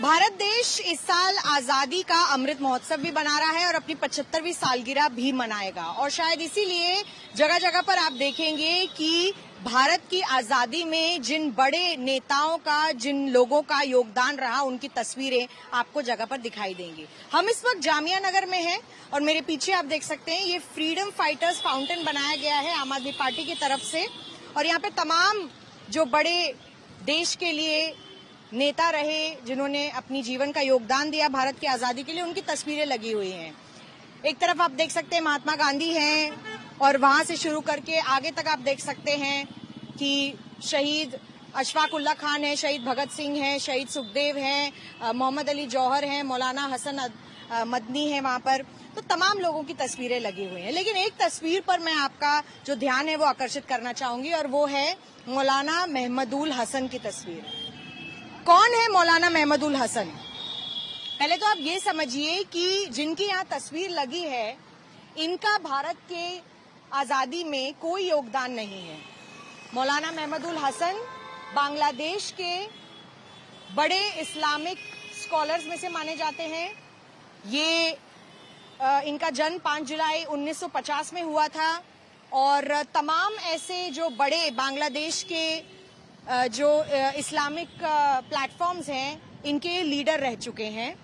भारत देश इस साल आजादी का अमृत महोत्सव भी मना रहा है और अपनी 75वीं सालगिरह भी मनाएगा और शायद इसीलिए जगह जगह पर आप देखेंगे कि भारत की आजादी में जिन बड़े नेताओं का, जिन लोगों का योगदान रहा, उनकी तस्वीरें आपको जगह पर दिखाई देंगी। हम इस वक्त जामिया नगर में हैं और मेरे पीछे आप देख सकते हैं ये फ्रीडम फाइटर्स फाउंटेन बनाया गया है आम आदमी पार्टी की तरफ से और यहाँ पे तमाम जो बड़े देश के लिए नेता रहे, जिन्होंने अपनी जीवन का योगदान दिया भारत की आजादी के लिए, उनकी तस्वीरें लगी हुई हैं। एक तरफ आप देख सकते हैं महात्मा गांधी हैं और वहां से शुरू करके आगे तक आप देख सकते हैं कि शहीद अशफाक उल्ला खान है, शहीद भगत सिंह है, शहीद सुखदेव हैं, मोहम्मद अली जौहर हैं, मौलाना हसन मदनी है वहां पर, तो तमाम लोगों की तस्वीरें लगी हुई हैं। लेकिन एक तस्वीर पर मैं आपका जो ध्यान है वो आकर्षित करना चाहूंगी और वो है मौलाना महमूदुल हसन की तस्वीर। कौन है मौलाना महमूदुल हसन? पहले तो आप ये समझिए कि जिनकी यहाँ तस्वीर लगी है इनका भारत के आजादी में कोई योगदान नहीं है। मौलाना महमूदुल हसन बांग्लादेश के बड़े इस्लामिक स्कॉलर्स में से माने जाते हैं। ये इनका जन्म 5 जुलाई 1950 में हुआ था और तमाम ऐसे जो बड़े बांग्लादेश के जो इस्लामिक प्लेटफॉर्म्स हैं इनके लीडर रह चुके हैं।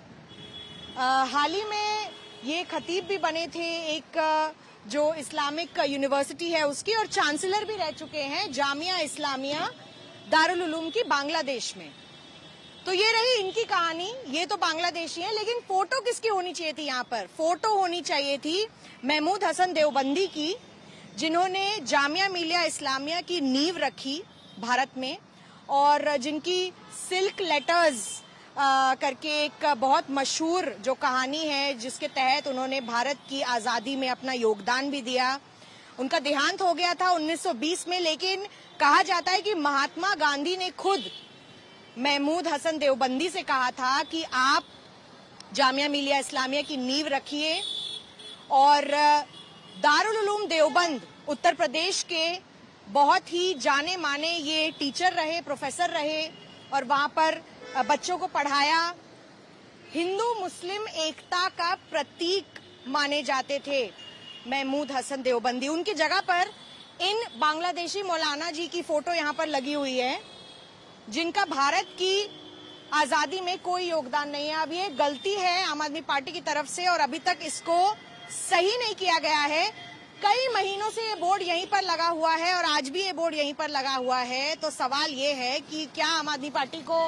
हाल ही में ये खतीब भी बने थे एक जो इस्लामिक यूनिवर्सिटी है उसकी, और चांसलर भी रह चुके हैं जामिया इस्लामिया दारुल उलूम की बांग्लादेश में। तो ये रही इनकी कहानी। ये तो बांग्लादेशी हैं, लेकिन फोटो किसकी होनी चाहिए थी? यहाँ पर फोटो होनी चाहिए थी महमूद हसन देवबंदी की, जिन्होंने जामिया मिलिया इस्लामिया की नींव रखी भारत में और जिनकी सिल्क लेटर्स करके एक बहुत मशहूर जो कहानी है जिसके तहत उन्होंने भारत की आजादी में अपना योगदान भी दिया। उनका देहांत हो गया था 1920 में, लेकिन कहा जाता है कि महात्मा गांधी ने खुद महमूद हसन देवबंदी से कहा था कि आप जामिया मिलिया इस्लामिया की नींव रखिए। और दारुल उलूम देवबंद उत्तर प्रदेश के बहुत ही जाने माने ये टीचर रहे, प्रोफेसर रहे और वहां पर बच्चों को पढ़ाया। हिंदू मुस्लिम एकता का प्रतीक माने जाते थे महमूद हसन देवबंदी। उनकी जगह पर इन बांग्लादेशी मौलाना जी की फोटो यहां पर लगी हुई है, जिनका भारत की आजादी में कोई योगदान नहीं है। अब ये गलती है आम आदमी पार्टी की तरफ से और अभी तक इसको सही नहीं किया गया है। कई महीनों से ये बोर्ड यहीं पर लगा हुआ है और आज भी ये बोर्ड यहीं पर लगा हुआ है। तो सवाल ये है कि क्या आम आदमी पार्टी को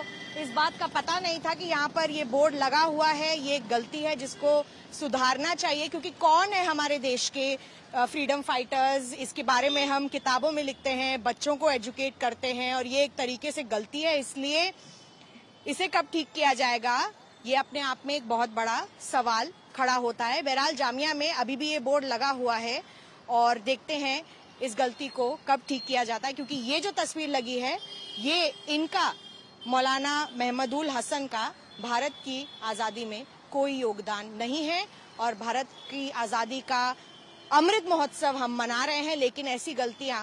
इस बात का पता नहीं था कि यहाँ पर ये बोर्ड लगा हुआ है? ये गलती है जिसको सुधारना चाहिए, क्योंकि कौन है हमारे देश के फ्रीडम फाइटर्स, इसके बारे में हम किताबों में लिखते हैं, बच्चों को एजुकेट करते हैं और ये एक तरीके से गलती है। इसलिए इसे कब ठीक किया जाएगा, ये अपने आप में एक बहुत बड़ा सवाल खड़ा होता है। बहरहाल जामिया में अभी भी ये बोर्ड लगा हुआ है और देखते हैं इस गलती को कब ठीक किया जाता है, क्योंकि ये जो तस्वीर लगी है ये इनका मौलाना महमूदुल हसन का भारत की आज़ादी में कोई योगदान नहीं है। और भारत की आज़ादी का अमृत महोत्सव हम मना रहे हैं, लेकिन ऐसी गलतियां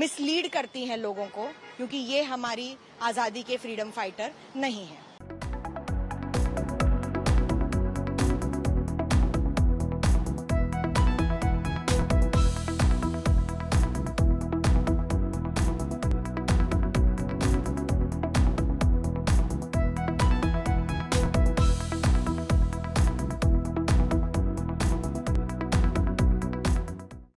मिसलीड करती हैं लोगों को, क्योंकि ये हमारी आज़ादी के फ्रीडम फाइटर नहीं हैं।